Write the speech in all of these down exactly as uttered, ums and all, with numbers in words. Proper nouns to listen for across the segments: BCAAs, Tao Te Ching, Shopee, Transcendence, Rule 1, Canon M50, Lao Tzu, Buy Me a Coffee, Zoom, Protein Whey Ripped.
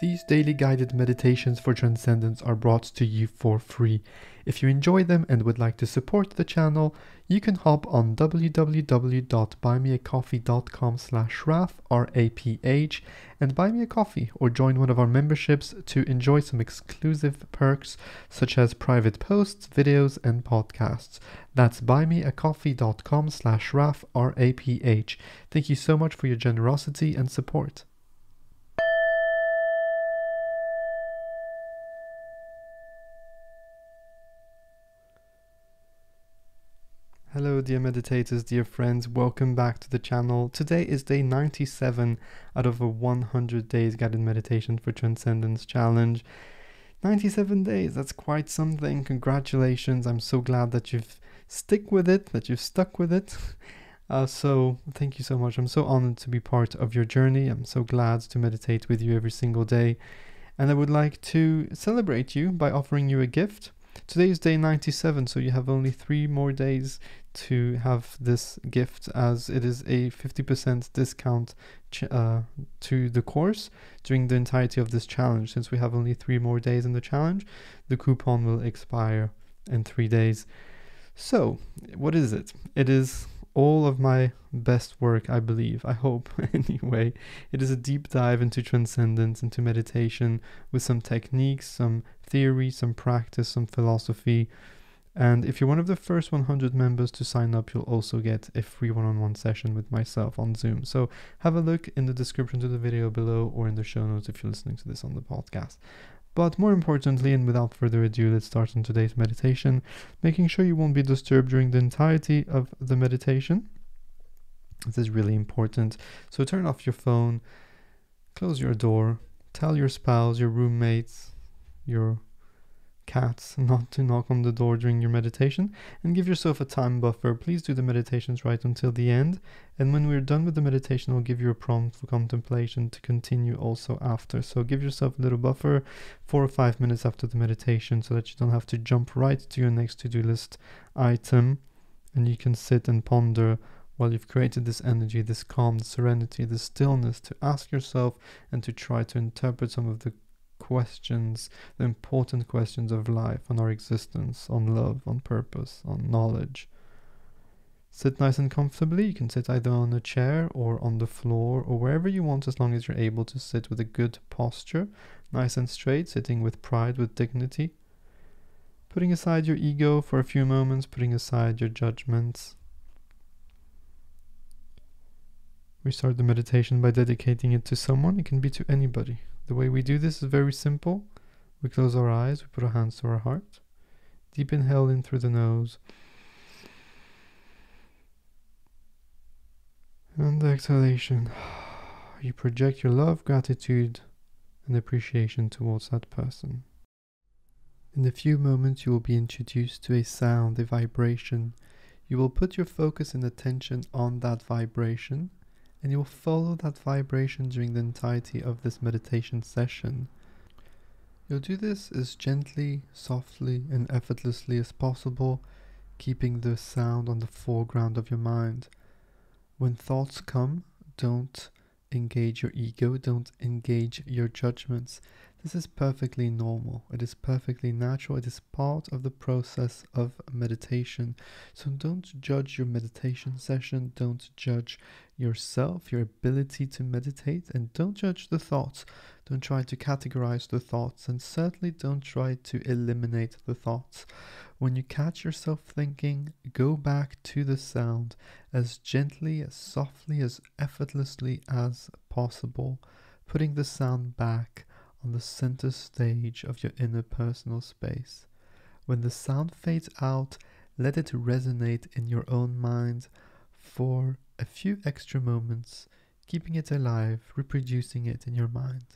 These daily guided meditations for transcendence are brought to you for free. If you enjoy them and would like to support the channel, you can hop on w w w dot buy me a coffee dot com slash raf and buy me a coffee or join one of our memberships to enjoy some exclusive perks such as private posts, videos and podcasts. That's buy me a coffee dot com slash raf. Thank you so much for your generosity and support. Hello dear meditators, dear friends, welcome back to the channel. Today is day ninety-seven out of a one hundred days guided meditation for transcendence challenge. ninety-seven days, that's quite something. Congratulations, I'm so glad that you've stick with it, that you've stuck with it. Uh, so thank you so much. I'm so honored to be part of your journey. I'm so glad to meditate with you every single day. And I would like to celebrate you by offering you a gift. Today is day ninety-seven, so you have only three more days to have this gift, as it is a fifty percent discount ch uh, to the course during the entirety of this challenge. Since we have only three more days in the challenge, the coupon will expire in three days. So, what is it? It is all of my best work, I believe, I hope, anyway. It is a deep dive into transcendence, into meditation, with some techniques, some theory, some practice, some philosophy. And if you're one of the first one hundred members to sign up, you'll also get a free one-on-one session with myself on Zoom. So have a look in the description to the video below or in the show notes if you're listening to this on the podcast. But more importantly, and without further ado, let's start on today's meditation, making sure you won't be disturbed during the entirety of the meditation. This is really important. So turn off your phone, close your door, tell your spouse, your roommates, your cats not to knock on the door during your meditation, and give yourself a time buffer. Please do the meditations right until the end, and when we're done with the meditation, I'll give you a prompt for contemplation to continue also after. So give yourself a little buffer, four or five minutes after the meditation, so that you don't have to jump right to your next to-do list item, and you can sit and ponder while you've created this energy, this calm, this serenity, this stillness, to ask yourself and to try to interpret some of the questions, the important questions of life, on our existence, on love, on purpose, on knowledge. Sit nice and comfortably. You can sit either on a chair or on the floor or wherever you want, as long as you're able to sit with a good posture, nice and straight, sitting with pride, with dignity, putting aside your ego for a few moments, putting aside your judgments. We start the meditation by dedicating it to someone. It can be to anybody. The way we do this is very simple. We close our eyes, we put our hands to our heart. Deep inhale in through the nose. And on the exhalation, you project your love, gratitude, and appreciation towards that person. In a few moments, you will be introduced to a sound, a vibration. You will put your focus and attention on that vibration, and you will follow that vibration during the entirety of this meditation session. You'll do this as gently, softly, and effortlessly as possible, keeping the sound on the foreground of your mind. When thoughts come, don't engage your ego, don't engage your judgments. This is perfectly normal, it is perfectly natural, it is part of the process of meditation. So don't judge your meditation session, don't judge yourself, your ability to meditate, and don't judge the thoughts. Don't try to categorize the thoughts, and certainly don't try to eliminate the thoughts. When you catch yourself thinking, go back to the sound as gently, as softly, as effortlessly as possible, putting the sound back on the center stage of your inner personal space. When the sound fades out, let it resonate in your own mind for a few extra moments, keeping it alive, reproducing it in your mind.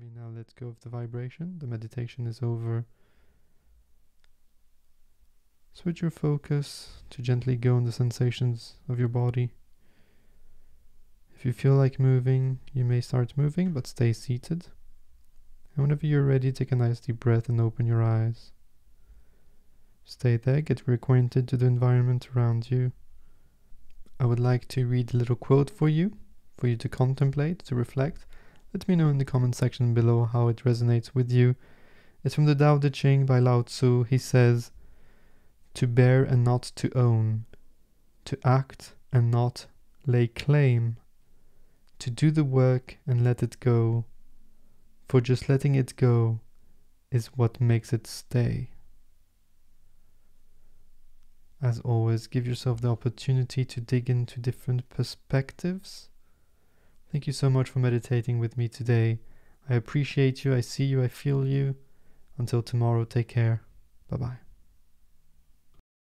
me now let go of the vibration. The meditation is over. Switch your focus to gently go on the sensations of your body. If you feel like moving, you may start moving, but stay seated. And whenever you're ready, take a nice deep breath and open your eyes. Stay there, get reacquainted to the environment around you. I would like to read a little quote for you, for you to contemplate, to reflect. Let me know in the comment section below how it resonates with you. It's from the Tao Te Ching by Lao Tzu. He says, "To bear and not to own, to act and not lay claim, to do the work and let it go, for just letting it go is what makes it stay." As always, give yourself the opportunity to dig into different perspectives. Thank you so much for meditating with me today. I appreciate you, I see you, I feel you. Until tomorrow, take care. Bye-bye.